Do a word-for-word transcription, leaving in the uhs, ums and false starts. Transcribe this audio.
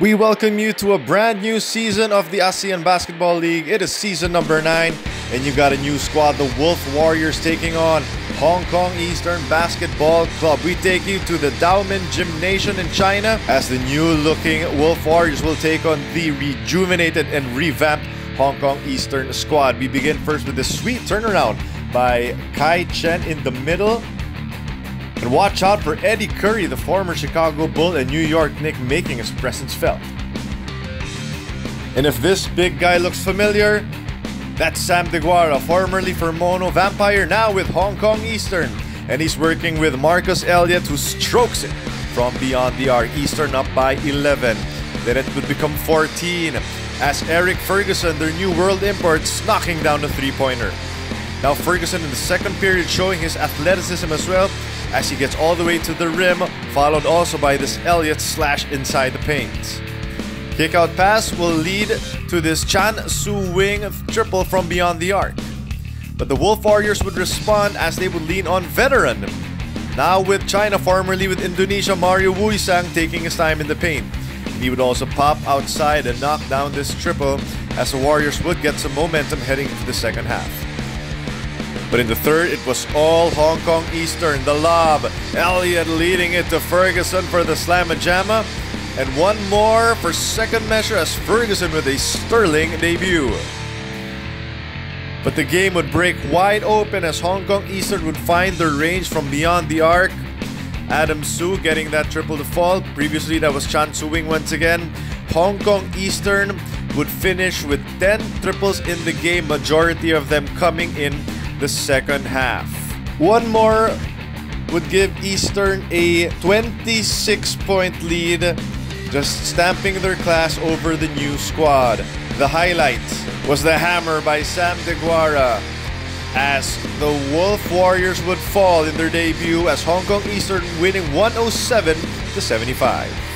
We welcome you to a brand new season of the ASEAN Basketball League. It is season number nine, and you got a new squad, the Wolf Warriors, taking on Hong Kong Eastern Basketball Club. We take you to the Daoming Gymnasium in China as the new-looking Wolf Warriors will take on the rejuvenated and revamped Hong Kong Eastern squad. We begin first with the sweet turnaround by Kai Chen in the middle. And watch out for Eddie Curry, the former Chicago Bull and New York Knicks, making his presence felt. And if this big guy looks familiar, that's Sam Deguara, formerly for Mono Vampire, now with Hong Kong Eastern. And he's working with Marcus Elliott, who strokes it from beyond the arc. Eastern up by eleven. Then it would become fourteen as Eric Ferguson, their new world imports, knocking down the three-pointer. Now Ferguson in the second period showing his athleticism as well, as he gets all the way to the rim, followed also by this Elliott slash inside the paint. Kickout pass will lead to this Chan Siu Wing triple from beyond the arc. But the Wolf Warriors would respond as they would lean on veteran. Now with China, formerly with Indonesia, Mario Wuisang taking his time in the paint. He would also pop outside and knock down this triple as the Warriors would get some momentum heading into the second half. But in the third, it was all Hong Kong Eastern. The lob, Elliott leading it to Ferguson for the slam-a-jamma. And one more for second measure as Ferguson with a sterling debut. But the game would break wide open as Hong Kong Eastern would find their range from beyond the arc. Adam Su getting that triple to fall. Previously, that was Chan Siu Wing once again. Hong Kong Eastern would finish with ten triples in the game, majority of them coming in the second half. One more would give Eastern a twenty-six point lead, just stamping their class over the new squad. The highlight was the hammer by Sam Deguara as the Wolf Warriors would fall in their debut as Hong Kong Eastern winning one oh seven to seventy-five.